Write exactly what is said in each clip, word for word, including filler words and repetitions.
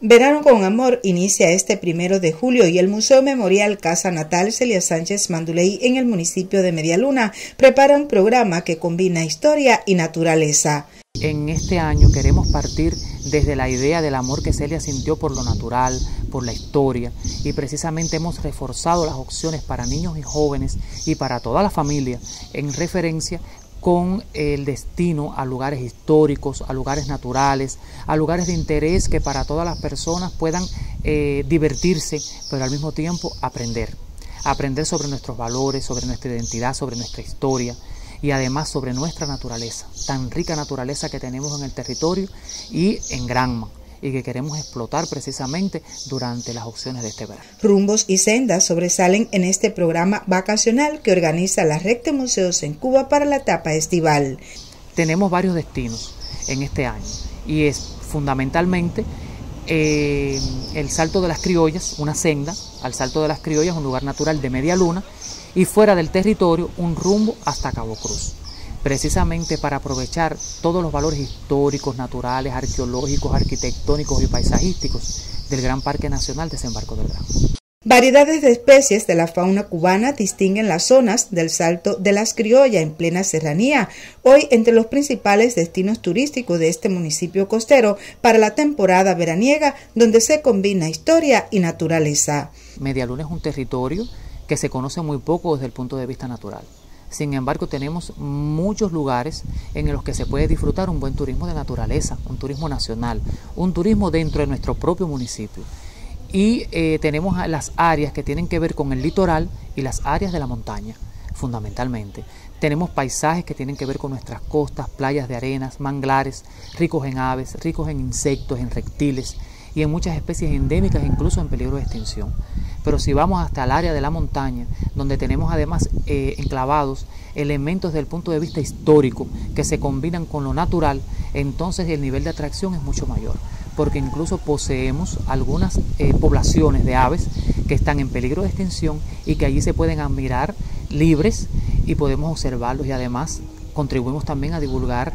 Verano con Amor inicia este primero de julio y el Museo Memorial Casa Natal Celia Sánchez Manduley en el municipio de Media Luna prepara un programa que combina historia y naturaleza. En este año queremos partir desde la idea del amor que Celia sintió por lo natural, por la historia, y precisamente hemos reforzado las opciones para niños y jóvenes y para toda la familia en referencia con el destino a lugares históricos, a lugares naturales, a lugares de interés que para todas las personas puedan eh, divertirse, pero al mismo tiempo aprender. Aprender sobre nuestros valores, sobre nuestra identidad, sobre nuestra historia y además sobre nuestra naturaleza, tan rica naturaleza que tenemos en el territorio y en Granma, y que queremos explotar precisamente durante las opciones de este verano. Rumbos y sendas sobresalen en este programa vacacional que organiza la Red de Museos en Cuba para la etapa estival. Tenemos varios destinos en este año y es fundamentalmente eh, el Salto de las Criollas, una senda al Salto de las Criollas, un lugar natural de Media Luna, y fuera del territorio un rumbo hasta Cabo Cruz, precisamente para aprovechar todos los valores históricos, naturales, arqueológicos, arquitectónicos y paisajísticos del Gran Parque Nacional Desembarco del Granma. Variedades de especies de la fauna cubana distinguen las zonas del Salto de las Criollas en plena serranía, hoy entre los principales destinos turísticos de este municipio costero para la temporada veraniega, donde se combina historia y naturaleza. Media Luna es un territorio que se conoce muy poco desde el punto de vista natural. Sin embargo, tenemos muchos lugares en los que se puede disfrutar un buen turismo de naturaleza, un turismo nacional, un turismo dentro de nuestro propio municipio. Y eh, tenemos las áreas que tienen que ver con el litoral y las áreas de la montaña, fundamentalmente. Tenemos paisajes que tienen que ver con nuestras costas, playas de arenas, manglares, ricos en aves, ricos en insectos, en reptiles y en muchas especies endémicas, incluso en peligro de extinción. Pero si vamos hasta el área de la montaña, donde tenemos además eh, enclavados elementos desde el punto de vista histórico que se combinan con lo natural, entonces el nivel de atracción es mucho mayor, porque incluso poseemos algunas eh, poblaciones de aves que están en peligro de extinción y que allí se pueden admirar libres y podemos observarlos, y además contribuimos también a divulgar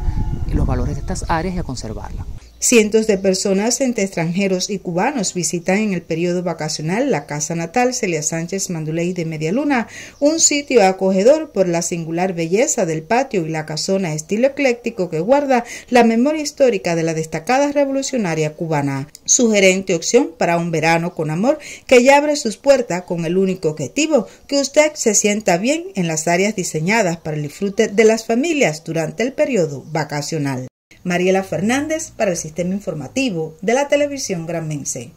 los valores de estas áreas y a conservarlas. Cientos de personas entre extranjeros y cubanos visitan en el periodo vacacional la Casa Natal Celia Sánchez Manduley de Media Luna, un sitio acogedor por la singular belleza del patio y la casona estilo ecléctico que guarda la memoria histórica de la destacada revolucionaria cubana. Sugerente opción para un verano con amor que ya abre sus puertas con el único objetivo que usted se sienta bien en las áreas diseñadas para el disfrute de las familias durante el periodo vacacional. Mariela Fernández para el Sistema Informativo de la Televisión Granmense.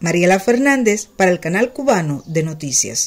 Mariela Fernández para el Canal Cubano de Noticias.